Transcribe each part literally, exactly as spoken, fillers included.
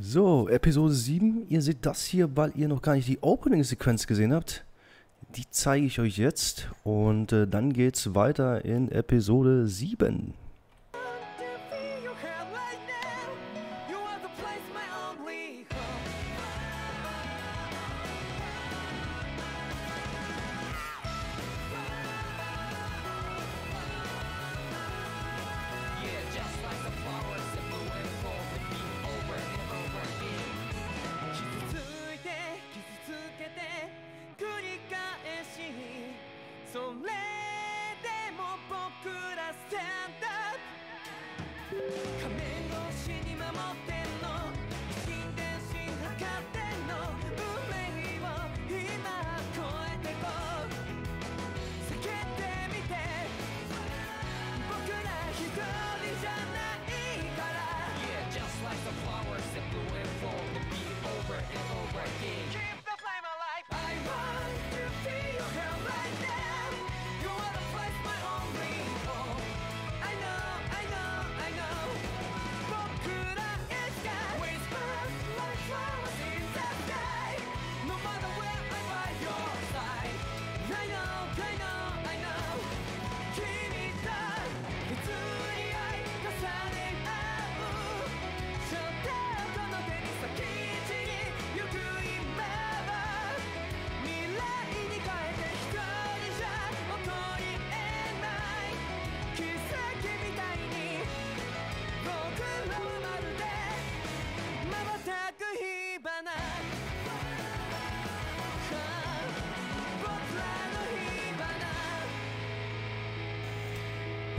So, Episode sieben. Ihr seht das hier, weil ihr noch gar nicht die Opening-Sequenz gesehen habt. Die zeige ich euch jetzt und äh, dann geht's weiter in Episode sieben.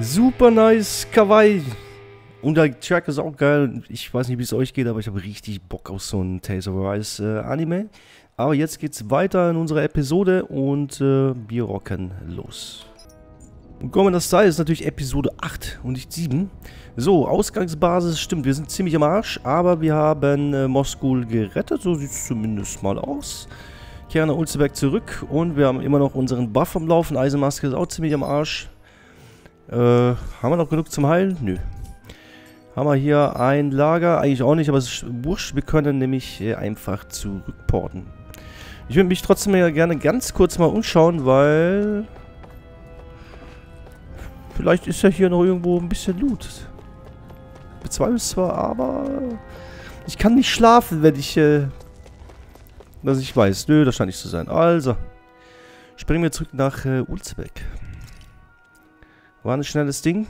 Super nice, kawaii. Und der Track ist auch geil. Ich weiß nicht, wie es euch geht, aber ich habe richtig Bock auf so einen Tales of Arise äh, Anime. Aber jetzt geht's weiter in unserer Episode und äh, wir rocken los. Und kommen das Teil ist natürlich Episode acht und nicht sieben. So, Ausgangsbasis stimmt, wir sind ziemlich am Arsch, aber wir haben äh, Moskul gerettet, so sieht es zumindest mal aus. Kehren nach Ulzberg zurück und wir haben immer noch unseren Buff am Laufen. Eisenmaske ist auch ziemlich am Arsch. Äh, haben wir noch genug zum Heilen? Nö. Haben wir hier ein Lager? Eigentlich auch nicht, aber es ist wurscht. Wir können nämlich äh, einfach zurückporten. Ich würde mich trotzdem ja gerne ganz kurz mal umschauen, weil... Vielleicht ist ja hier noch irgendwo ein bisschen Loot. Bezweifle es zwar, aber... Ich kann nicht schlafen, wenn ich... Äh, dass ich weiß. Nö, das scheint nicht zu sein. Also. Springen wir zurück nach äh, Ulzberg. War ein schnelles Ding.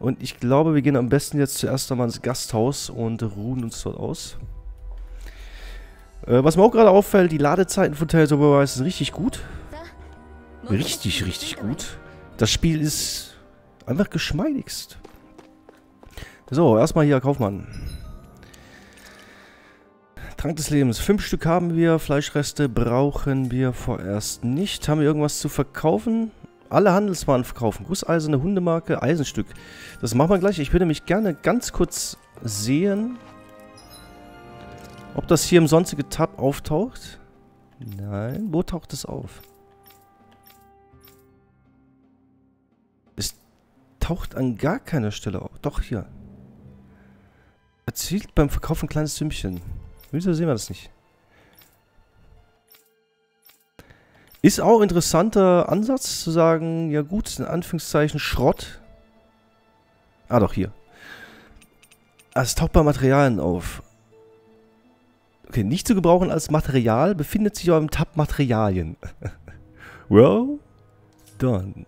Und ich glaube, wir gehen am besten jetzt zuerst einmal ins Gasthaus und ruhen uns dort aus. Äh, was mir auch gerade auffällt, die Ladezeiten von Tales of Arise sind richtig gut. Richtig, richtig gut. Das Spiel ist einfach geschmeidigst. So, erstmal hier, Kaufmann. Trank des Lebens. Fünf Stück haben wir. Fleischreste brauchen wir vorerst nicht. Haben wir irgendwas zu verkaufen? Alle Handelswaren verkaufen. Gusseiserne Hundemarke, Eisenstück. Das machen wir gleich. Ich würde mich gerne ganz kurz sehen, ob das hier im sonstige Tab auftaucht. Nein, wo taucht es auf? Es taucht an gar keiner Stelle auf. Doch, hier. Erzielt beim Verkauf ein kleines Sümmchen. Wieso sehen wir das nicht? Ist auch ein interessanter Ansatz, zu sagen, ja gut, in Anführungszeichen Schrott. Ah doch, hier. Also, es taucht bei Materialien auf. Okay, nicht zu gebrauchen als Material, befindet sich aber im Tab Materialien. Well, done.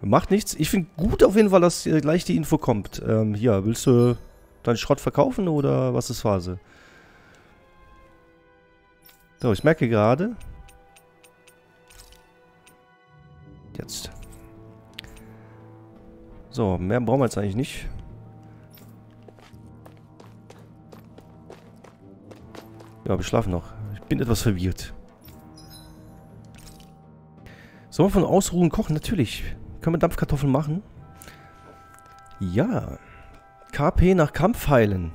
Macht nichts. Ich finde gut auf jeden Fall, dass äh, gleich die Info kommt. Ähm, hier, willst du deinen Schrott verkaufen oder was ist Phase? So, ich merke gerade... Jetzt. So, mehr brauchen wir jetzt eigentlich nicht. Ja, wir schlafen noch. Ich bin etwas verwirrt. Sollen wir von Ausruhen kochen? Natürlich. Können wir Dampfkartoffeln machen? Ja. K P nach Kampf heilen.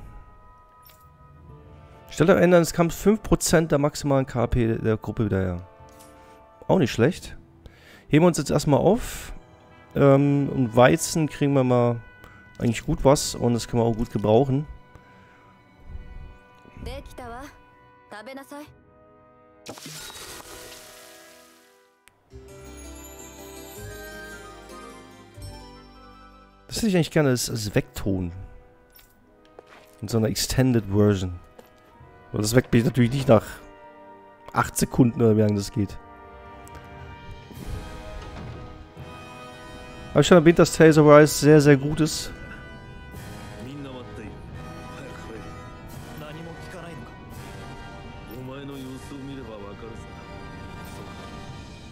Stelle ändern des Kampfs fünf Prozent der maximalen K P der Gruppe wieder her. Auch nicht schlecht. Heben wir uns jetzt erstmal auf. Ähm, und Weizen kriegen wir mal eigentlich gut was. Und das können wir auch gut gebrauchen. Das hätte ich eigentlich gerne als, als Wegton. In so einer Extended Version. Aber das weckt mich natürlich nicht nach acht Sekunden oder wie lange das geht. Habe ich schon erwähnt, dass Tales of Arise sehr, sehr gut ist.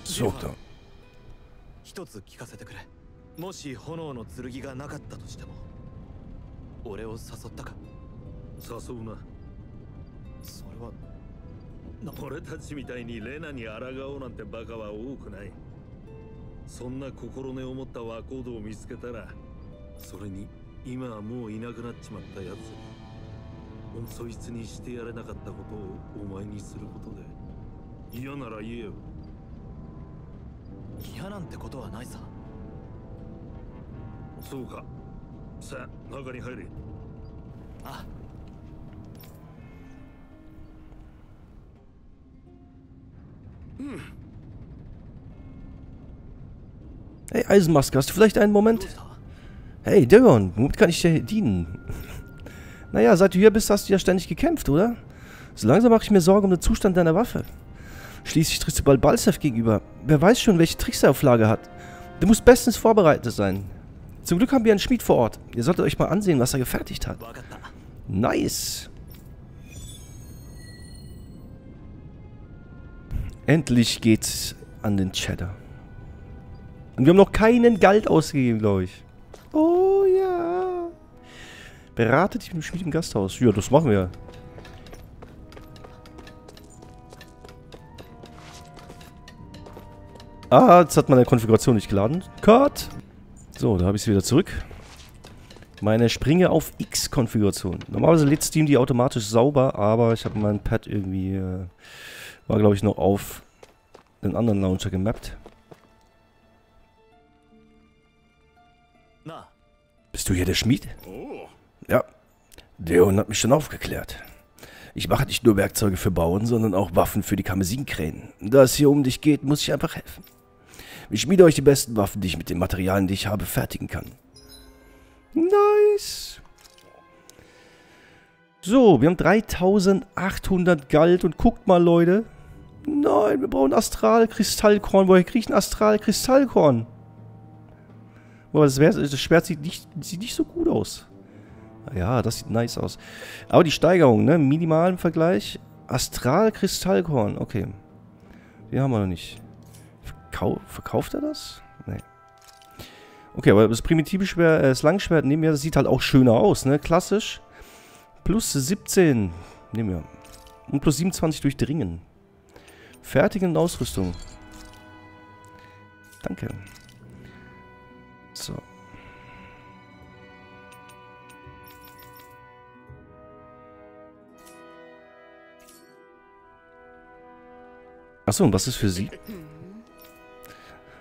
So, dann. Ah. Hm. Hey Eisenmaske, hast du vielleicht einen Moment? Hey Dillon, womit kann ich dir dienen? Naja, seit du hier bist, hast du ja ständig gekämpft, oder? So langsam mache ich mir Sorgen um den Zustand deiner Waffe. Schließlich trittst du bald Balseph gegenüber. Wer weiß schon, welche Tricks er auf Lager hat. Du musst bestens vorbereitet sein. Zum Glück haben wir einen Schmied vor Ort. Ihr solltet euch mal ansehen, was er gefertigt hat. Nice. Endlich geht's an den Cheddar. Und wir haben noch keinen Geld ausgegeben, glaube ich. Oh ja. Berate dich mit dem Schmied im Gasthaus. Ja, das machen wir. Ah, jetzt hat meine Konfiguration nicht geladen. Cut. So, da habe ich es wieder zurück. Meine Springe auf X-Konfiguration. Normalerweise lädt Steam die automatisch sauber, aber ich habe mein Pad irgendwie... Äh, war, glaube ich, noch auf den anderen Launcher gemappt. Na. Bist du hier der Schmied? Oh. Ja. Leon hat mich schon aufgeklärt. Ich mache nicht nur Werkzeuge für Bauen, sondern auch Waffen für die Karmesinkrähen. Da es hier um dich geht, muss ich einfach helfen. Ich schmiede euch die besten Waffen, die ich mit den Materialien, die ich habe, fertigen kann. Nice. So, wir haben dreitausendachthundert Gold und guckt mal, Leute. Nein, wir brauchen Astralkristallkorn. Woher kriege ich ein Astralkristallkorn? Aber das, das Schwert sieht nicht, sieht nicht so gut aus. Ja, das sieht nice aus. Aber die Steigerung, ne? Minimal im Vergleich. Astralkristallkorn, okay. Den haben wir noch nicht. Verkau Verkauft er das? Nee. Okay, aber das primitive Schwert, äh, das Langschwert nehmen wir, das sieht halt auch schöner aus, ne? Klassisch. Plus siebzehn nehmen wir. Und plus siebenundzwanzig durchdringen. Fertigen und Ausrüstung. Danke. So. Achso, und was ist für Sie?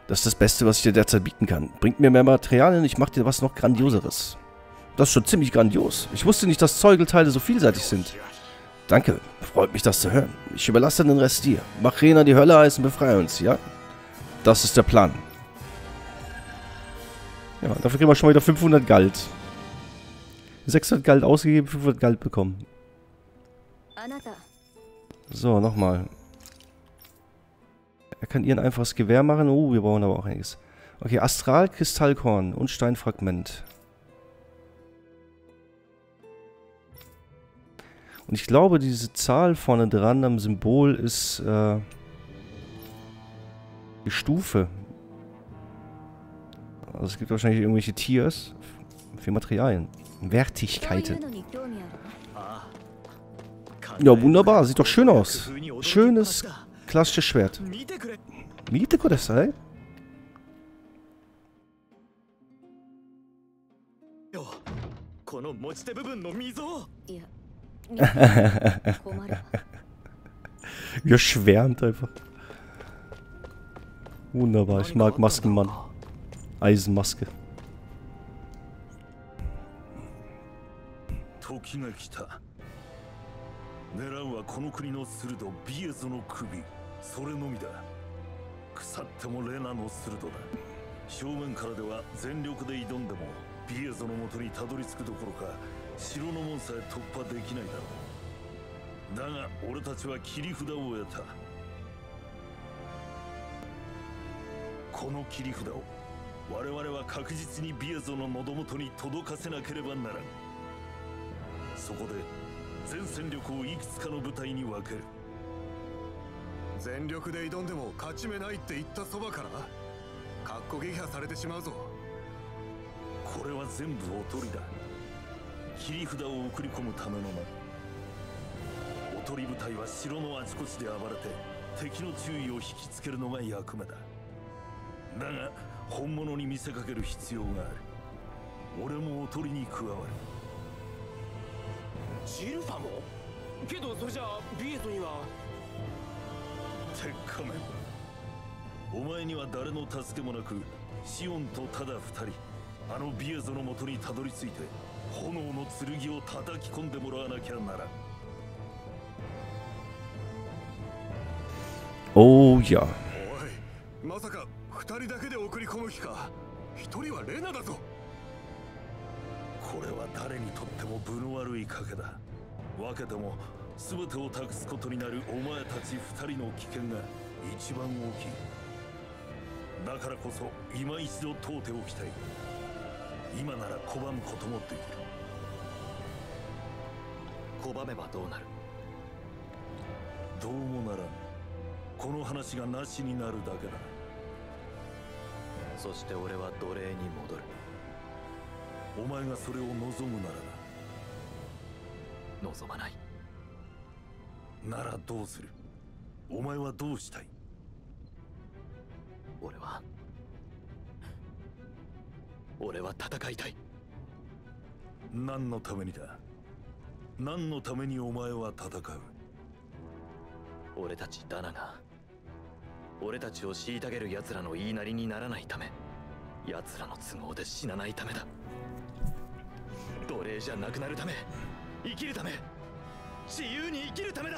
Das ist das Beste, was ich dir derzeit bieten kann. Bringt mir mehr Materialien, ich mache dir was noch Grandioseres. Das ist schon ziemlich grandios. Ich wusste nicht, dass Zeugelteile so vielseitig sind. Danke, freut mich, das zu hören. Ich überlasse den Rest dir. Mach Rena die Hölle heiß und befreie uns, ja? Das ist der Plan. Ja, dafür kriegen wir schon wieder fünfhundert Gold. sechshundert Gold ausgegeben, fünfhundert Gold bekommen. So, nochmal. Er kann ihr ein einfaches Gewehr machen. Oh, wir brauchen aber auch einiges. Okay, Astralkristallkorn und Steinfragment. Und ich glaube, diese Zahl vorne dran am Symbol ist äh, die Stufe. Also es gibt wahrscheinlich irgendwelche Tiers für Materialien. Wertigkeiten. Ja, wunderbar. Sieht doch schön aus. Schönes, klassisches Schwert. Miete Kodesai? Ja, schwärmt einfach. Wunderbar. Ich mag Maskenmann. Eisenmaske. 狙うはこの国の鋭ビエズの首それのみだ腐ってもレナの鋭だ正面からでは全力で挑んでもビエゾの元にたどり着くどころか城の門さえ突破できないだろうだが俺たちは切り札を得たこの切り札を我々は確実にビエゾの喉元に届かせなければならんそこで全戦力をいくつかの部隊に分ける全力で挑んでも勝ち目ないって言ったそばからかっこ撃破されてしまうぞこれは全部おとりだ切り札を送り込むためのものおとり部隊は城のあちこちで暴れて敵の注意を引きつけるのが役目だだが本物に見せかける必要がある俺もおとりに加わるシルファもけどそれじゃあビエトには鉄仮面お前には誰の助けもなくシオンとただ二人あのビエゾの元にたどり着いて炎の剣を叩き込んでもらわなきゃならん Oh ja. おいまさか二人だけで送り込む気か一人はレナだぞこれは誰にとっても分の悪い賭けだ分けても全てを託すことになるお前たち二人の危険が一番大きいだからこそ今一度問うておきたい今なら拒むこともできる拒めばどうなるどうもならんこの話がなしになるだけだそして俺は奴隷に戻るお前がそれを望むならな望まないならどうするお前はどうしたい俺は俺は戦いたい何のためにだ何のためにお前は戦う俺たちダナが俺たちを虐げる奴らの言いなりにならないため奴らの都合で死なないためだ奴隷じゃなくなるため生きるため自由に生きるためだ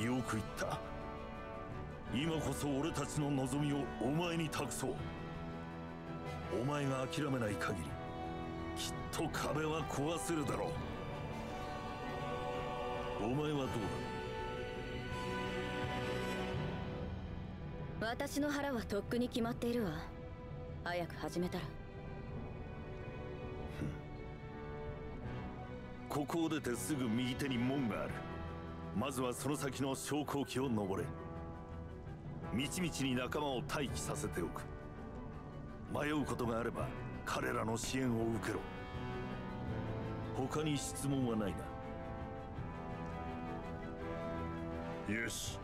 よく言った今こそ俺たちの望みをお前に託そうお前が諦めない限りきっと壁は壊せるだろうお前はどうだ私の腹はとっくに決まっているわ早く始めたらここを出てすぐ右手に門があるまずはその先の昇降機を登れみちみちに仲間を待機させておく迷うことがあれば彼らの支援を受けろ他に質問はないなよし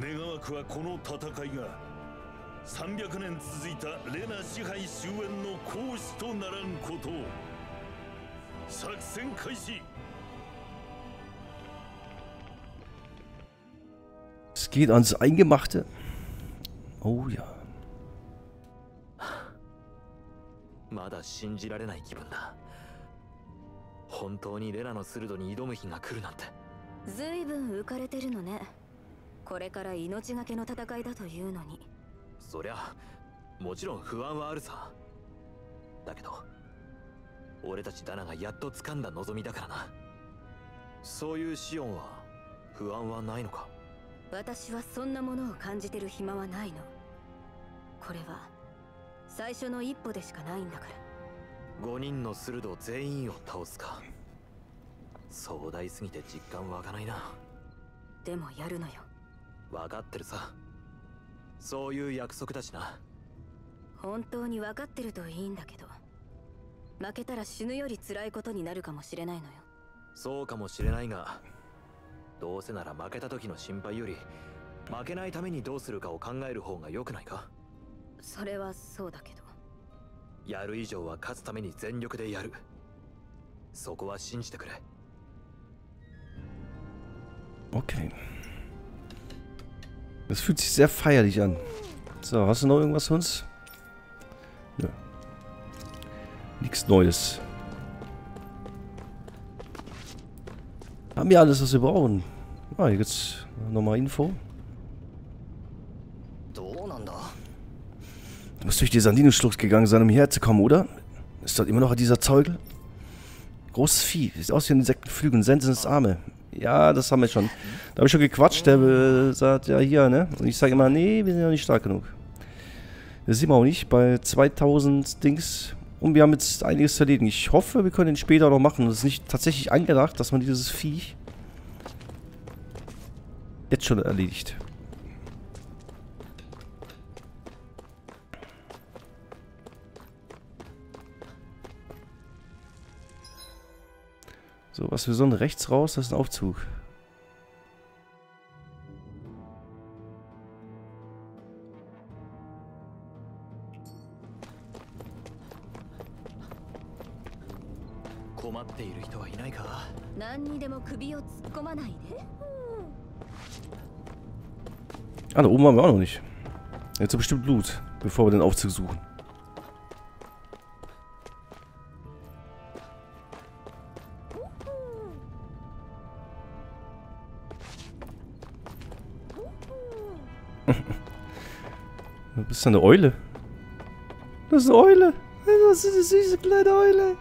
願わくはこの戦いがさんびゃくねん続いたレナ支配終焉の行使とならんことを作戦開始Es geht ans Eingemachte. Oh ja. Xion 私はそんなものを感じてる暇はないの。これは最初の一歩でしかないんだから。ごにんの鋭全員を倒すか。壮大すぎて実感湧かないな。でもやるのよ。分かってるさ。そういう約束だしな。本当に分かってるといいんだけど。負けたら死ぬより辛いことになるかもしれないのよ。そうかもしれないが。どうせなら負けた時の心配より負けないためにどうするかを考える方が良くないかそれはそうだけどやる以上は勝つために全力でやるそこは信じてくれ Okay Das fühlt sich sehr feierlich an So, hast du noch irgendwas sonst? Nö Nichts Neues Haben wir alles, was wir brauchen. Ah, hier gibt's nochmal Info. Du musst durch die Sandinenschlucht gegangen sein, um hierher zu kommen, oder? Ist dort immer noch dieser Zeugel? Großes Vieh. Sieht aus wie ein Insektenflügel, Sensendes Arme. Ja, das haben wir schon. Da habe ich schon gequatscht. Der äh, sagt, ja, hier, ne? Und ich sage immer, nee, wir sind ja nicht stark genug. Das sieht man auch nicht. Bei zweitausend Dings. Und wir haben jetzt einiges zu erledigen. Ich hoffe, wir können den später noch machen. Das ist nicht tatsächlich angedacht, dass man dieses Vieh jetzt schon erledigt. So, was wir sollen rechts raus, das ist ein Aufzug. Ah, da oben waren wir auch noch nicht. Jetzt bestimmt Blut, bevor wir den Aufzug suchen. Du bist eine Eule. Das ist eine Eule. Das ist eine süße kleine Eule.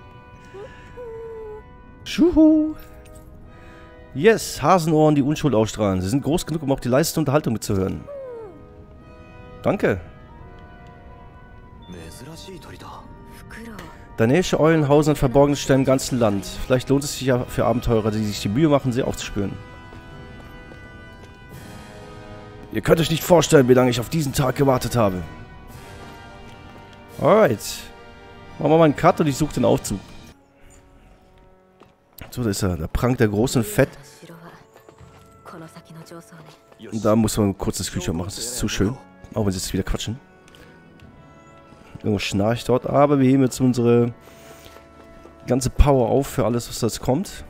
Schuhu. Yes, Hasenohren, die Unschuld ausstrahlen. Sie sind groß genug, um auch die leiseste Unterhaltung mitzuhören. Danke. Dänische Eulen hausen an verborgenen Stellen im ganzen Land. Vielleicht lohnt es sich ja für Abenteurer, die sich die Mühe machen, sie aufzuspüren. Ihr könnt euch nicht vorstellen, wie lange ich auf diesen Tag gewartet habe. Alright. Machen wir mal einen Cut und ich suche den Aufzug. So, da ist er. Da prangt der große und fett. Und da muss man kurz das Screenshot machen. Das ist zu schön. Auch wenn sie jetzt wieder quatschen. Irgendwo schnarcht dort. Aber wir heben jetzt unsere ganze Power auf für alles, was jetzt kommt.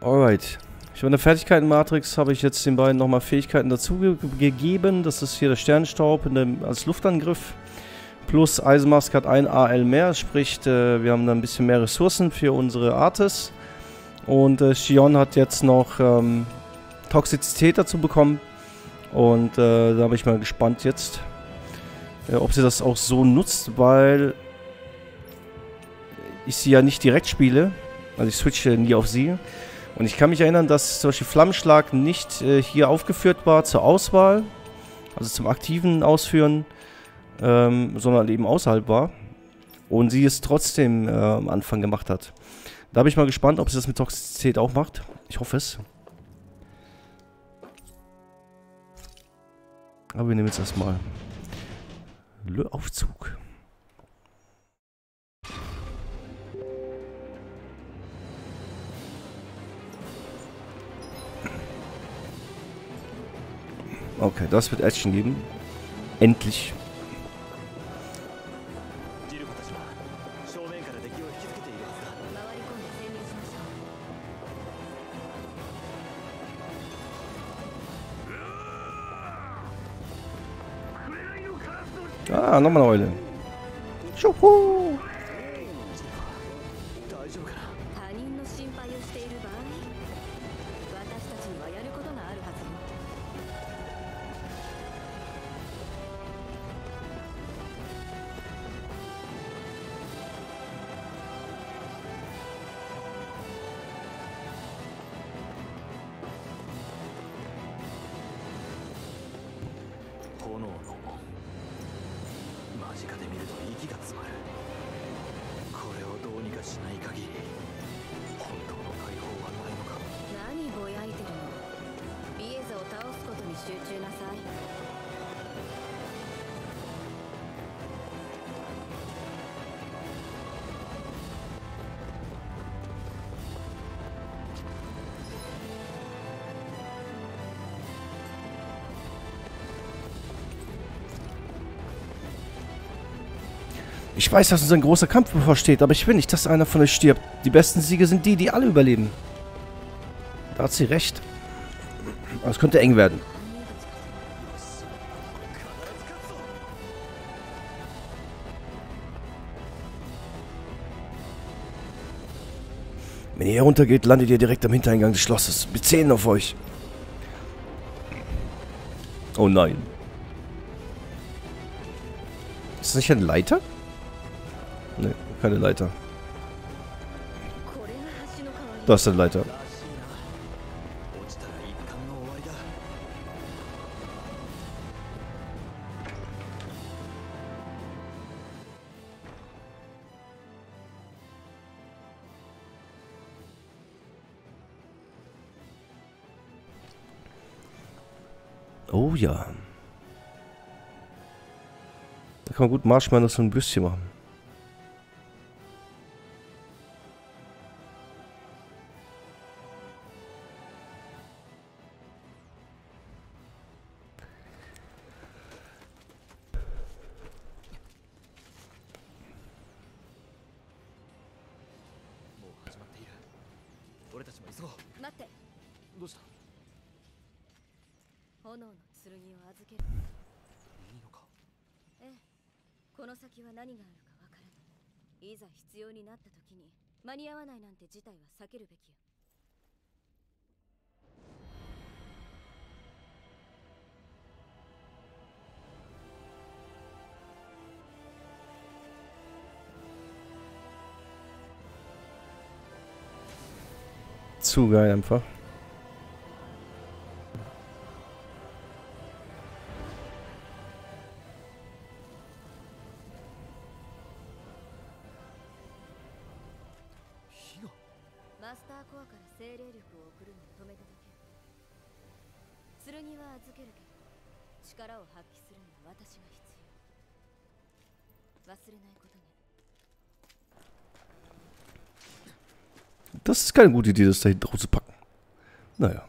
Alright. Ich habe in der Fertigkeitenmatrix habe ich jetzt den beiden nochmal Fähigkeiten dazu ge gegeben. Das ist hier der Sternenstaub in dem, als Luftangriff. Plus Eisenmaske hat ein A L mehr. Sprich, äh, wir haben da ein bisschen mehr Ressourcen für unsere Artes. Und äh, Xion hat jetzt noch ähm, Toxizität dazu bekommen. Und äh, da bin ich mal gespannt jetzt, äh, ob sie das auch so nutzt, weil ich sie ja nicht direkt spiele. Also ich switche nie auf sie. Und ich kann mich erinnern, dass zum Beispiel Flammenschlag nicht äh, hier aufgeführt war zur Auswahl, also zum aktiven Ausführen, ähm, sondern eben außerhalb war. Und sie es trotzdem äh, am Anfang gemacht hat. Da bin ich mal gespannt, ob sie das mit Toxizität auch macht. Ich hoffe es. Aber wir nehmen jetzt erstmal Aufzug. Okay, das wird Action geben. Endlich. Ah, nochmal eine Eule. Schuhu. Ich weiß, dass uns ein großer Kampf bevorsteht, aber ich will nicht, dass einer von euch stirbt. Die besten Siege sind die, die alle überleben. Da hat sie recht. Aber es könnte eng werden. Wenn ihr hier runter geht, landet ihr direkt am Hintereingang des Schlosses. Wir zählen auf euch. Oh nein. Ist das nicht eine Leiter? Ne, keine Leiter. Da ist eine Leiter. Oh ja. Da kann man gut Marshmallows und ein Bürstchen machen. Zu geil einfach. Das ist keine gute Idee, das da hinten rauszupacken. Naja.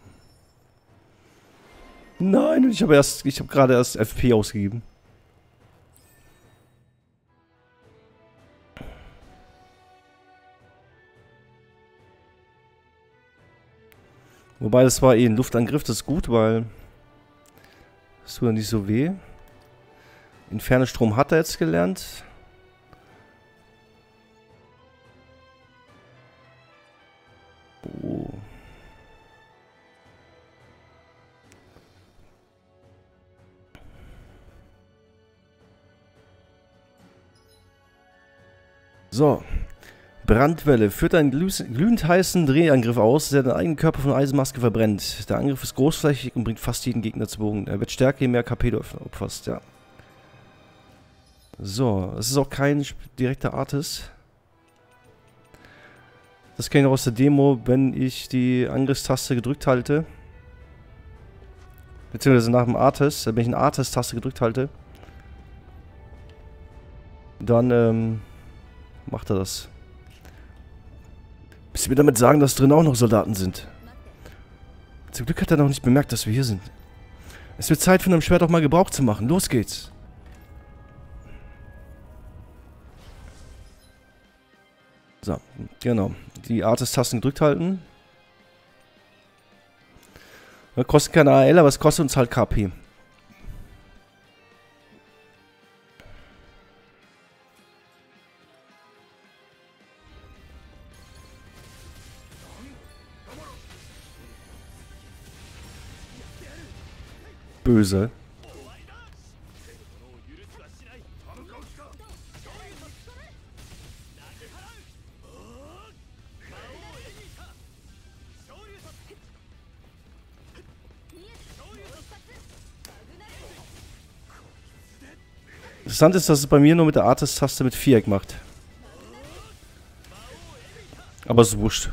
Nein, ich habe erst, ich habe gerade erst F P ausgegeben. Wobei, das war eh ein Luftangriff, das ist gut, weil es tut dann nicht so weh. Inferne Strom hat er jetzt gelernt. Oh. So. Brandwelle führt einen glühend heißen Drehangriff aus, der den eigenen Körper von Eisenmaske verbrennt. Der Angriff ist großflächig und bringt fast jeden Gegner zu Bogen. Er wird stärker, je mehr K P du opferst, ja. So, es ist auch kein direkter Artist. Das kenne ich auch aus der Demo, wenn ich die Angriffstaste gedrückt halte. Beziehungsweise nach dem Artist, wenn ich eine Artist-Taste gedrückt halte. Dann, ähm, macht er das. Willst du mir damit sagen, dass drin auch noch Soldaten sind? Zum Glück hat er noch nicht bemerkt, dass wir hier sind. Es wird Zeit, von einem Schwert auch mal Gebrauch zu machen. Los geht's! So, genau. Die Artist-Tasten gedrückt halten. Das kostet keine A L, aber es kostet uns halt K P. Böse. Interessant ist, dass es bei mir nur mit der Artist-Taste mit Viereck macht. Aber es wurscht.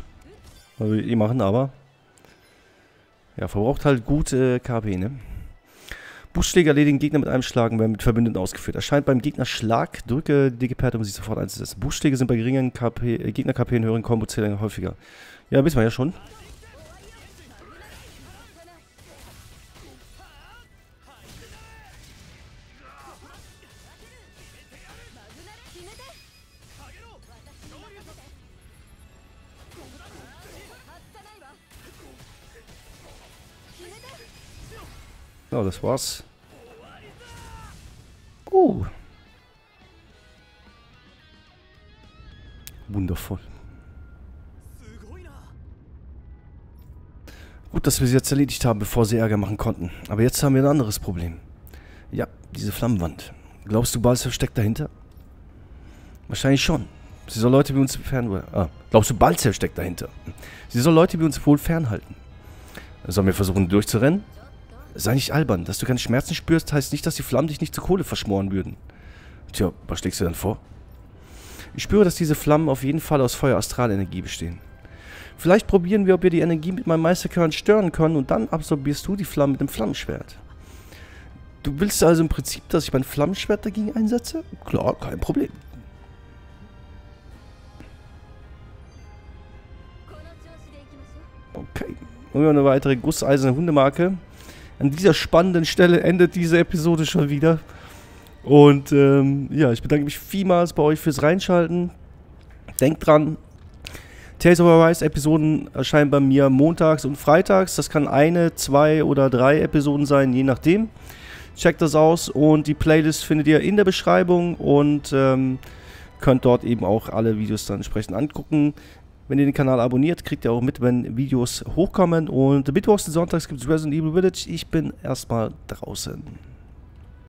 Weil wir eh machen, aber. Ja, verbraucht halt gut äh, K P, ne? Buchschläge erledigen Gegner mit einem Schlag und werden mit Verbündeten ausgeführt. Erscheint beim Gegner Schlag, drücke die Geperte, um sie sofort einzusetzen. Buchschläge sind bei geringeren K P, äh, Gegner-K P in höheren Kombo-Zählern häufiger. Ja, wissen wir ja schon. Genau, das war's. Uh. Wundervoll. Gut, dass wir sie jetzt erledigt haben, bevor sie Ärger machen konnten. Aber jetzt haben wir ein anderes Problem. Ja, diese Flammenwand. Glaubst du, Balseph steckt dahinter? Wahrscheinlich schon. Sie soll Leute wie uns fernhalten. Ah, glaubst du, Balseph steckt dahinter? Sie soll Leute wie uns wohl fernhalten. Sollen wir versuchen, durchzurennen? Sei nicht albern. Dass du keine Schmerzen spürst, heißt nicht, dass die Flammen dich nicht zu Kohle verschmoren würden. Tja, was schlägst du dann vor? Ich spüre, dass diese Flammen auf jeden Fall aus Feuer-Astralenergie bestehen. Vielleicht probieren wir, ob wir die Energie mit meinem Meisterkern stören können und dann absorbierst du die Flammen mit dem Flammenschwert. Du willst also im Prinzip, dass ich mein Flammenschwert dagegen einsetze? Klar, kein Problem. Okay. Und eine weitere gusseiserne Hundemarke. An dieser spannenden Stelle endet diese Episode schon wieder. Und ähm, ja, ich bedanke mich vielmals bei euch fürs Reinschalten. Denkt dran, Tales of Arise Episoden erscheinen bei mir montags und freitags. Das kann eine, zwei oder drei Episoden sein, je nachdem. Checkt das aus und die Playlist findet ihr in der Beschreibung und ähm, könnt dort eben auch alle Videos dann entsprechend angucken. Wenn ihr den Kanal abonniert, kriegt ihr auch mit, wenn Videos hochkommen. Und mittwochs und sonntags gibt es Resident Evil Village. Ich bin erstmal draußen.